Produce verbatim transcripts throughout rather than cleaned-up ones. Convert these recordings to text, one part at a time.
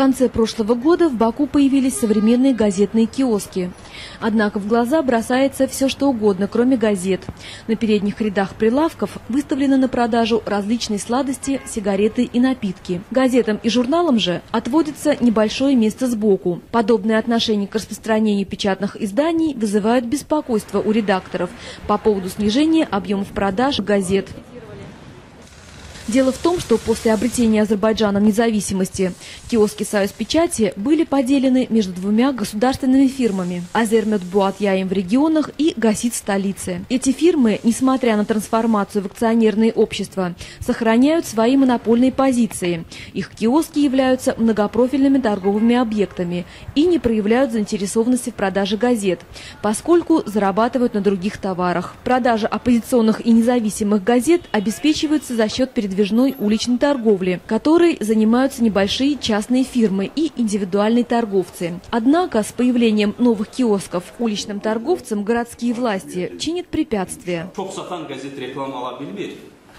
конце прошлого года в Баку появились современные газетные киоски. Однако в глаза бросается все что угодно, кроме газет. На передних рядах прилавков выставлены на продажу различные сладости, сигареты и напитки. Газетам и журналам же отводится небольшое место сбоку. Подобное отношение к распространению печатных изданий вызывает беспокойство у редакторов по поводу снижения объемов продаж газет. Дело в том, что после обретения Азербайджаном независимости киоски «Союзпечати» были поделены между двумя государственными фирмами – «Азермет Буат Яйм» в регионах и «Гасит столицы». Эти фирмы, несмотря на трансформацию в акционерные общества, сохраняют свои монопольные позиции. Их киоски являются многопрофильными торговыми объектами и не проявляют заинтересованности в продаже газет, поскольку зарабатывают на других товарах. Продажи оппозиционных и независимых газет обеспечиваются за счет передвижения уличной торговли, которой занимаются небольшие частные фирмы и индивидуальные торговцы. Однако с появлением новых киосков уличным торговцам городские власти чинят препятствия.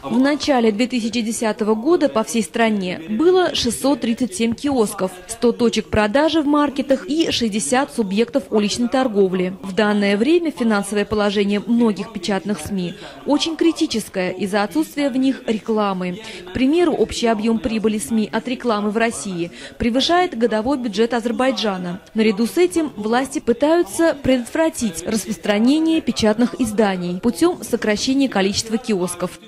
В начале две тысячи десятого года по всей стране было шестьсот тридцать семь киосков, сто точек продажи в маркетах и шестьдесят субъектов уличной торговли. В данное время финансовое положение многих печатных СМИ очень критическое из-за отсутствия в них рекламы. К примеру, общий объем прибыли СМИ от рекламы в России превышает годовой бюджет Азербайджана. Наряду с этим власти пытаются предотвратить распространение печатных изданий путем сокращения количества киосков.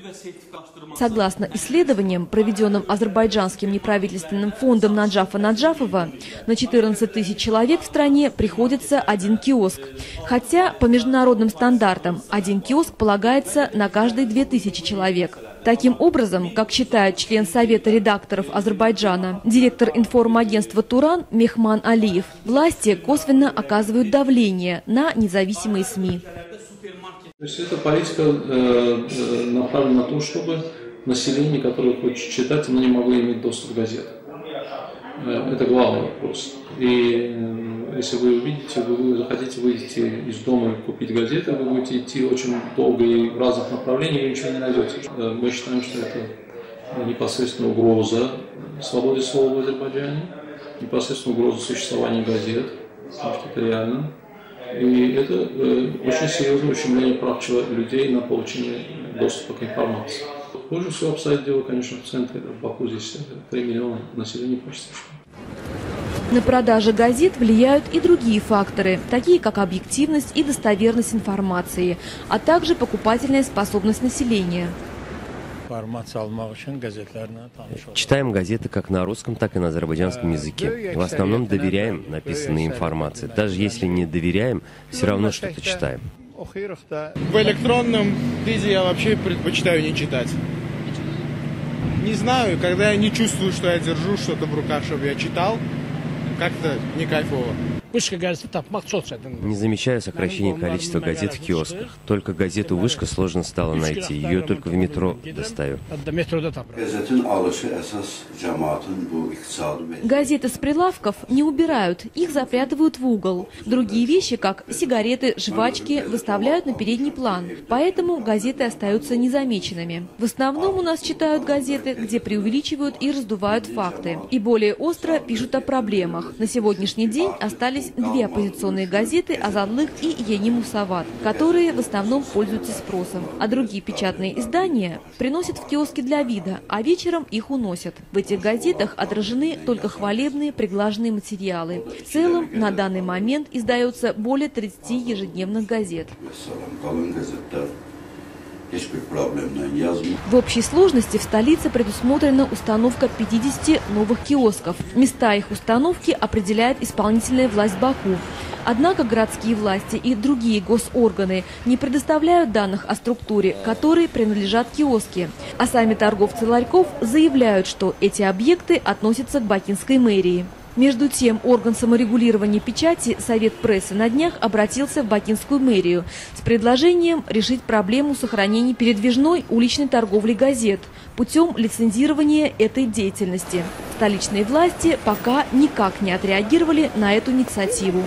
Согласно исследованиям, проведенным азербайджанским неправительственным фондом Наджафа Наджафова, на четырнадцать тысяч человек в стране приходится один киоск. Хотя по международным стандартам один киоск полагается на каждые две тысячи человек. Таким образом, как считает член Совета редакторов Азербайджана, директор информагентства «Туран» Мехман Алиев, власти косвенно оказывают давление на независимые СМИ. То есть эта политика э, направлена на то, чтобы население, которое хочет читать, оно не могло иметь доступ к газетам. Это главный вопрос. И э, если вы увидите, вы, вы захотите выйти из дома и купить газеты, вы будете идти очень долго и в разных направлениях, и ничего не найдете. Мы считаем, что это непосредственно угроза свободе слова в Азербайджане, непосредственно угроза существования газет, потому что это реально. И это э, очень серьезное ущемление прав людей на получение доступа к информации. Хуже всего обстоит дело, конечно, в центре Баку, здесь три миллиона населения почти. На продажи газет влияют и другие факторы, такие как объективность и достоверность информации, а также покупательная способность населения. Читаем газеты как на русском, так и на азербайджанском языке. В основном доверяем написанной информации. Даже если не доверяем, все равно что-то читаем. В электронном виде я вообще предпочитаю не читать. Не знаю, когда я не чувствую, что я держу что-то в руках, чтобы я читал, как-то не кайфово. Не замечаю сокращения количества газет в киосках. Только газету «Вышка» сложно стало найти. Ее только в метро достаю. Газеты с прилавков не убирают, их запрятывают в угол. Другие вещи, как сигареты, жвачки, выставляют на передний план. Поэтому газеты остаются незамеченными. В основном у нас читают газеты, где преувеличивают и раздувают факты. И более остро пишут о проблемах. На сегодняшний день остались две оппозиционные газеты «Азадлых» и «Ени Мусават», которые в основном пользуются спросом. А другие печатные издания приносят в киоски для вида, а вечером их уносят. В этих газетах отражены только хвалебные приглаженные материалы. В целом, на данный момент издается более тридцати ежедневных газет. В общей сложности в столице предусмотрена установка пятидесяти новых киосков. Места их установки определяет исполнительная власть Баку. Однако городские власти и другие госорганы не предоставляют данных о структуре, которой принадлежат киоски. А сами торговцы ларьков заявляют, что эти объекты относятся к Бакинской мэрии. Между тем, орган саморегулирования печати «Совет прессы» на днях обратился в Бакинскую мэрию с предложением решить проблему сохранения передвижной уличной торговли газет путем лицензирования этой деятельности. Столичные власти пока никак не отреагировали на эту инициативу.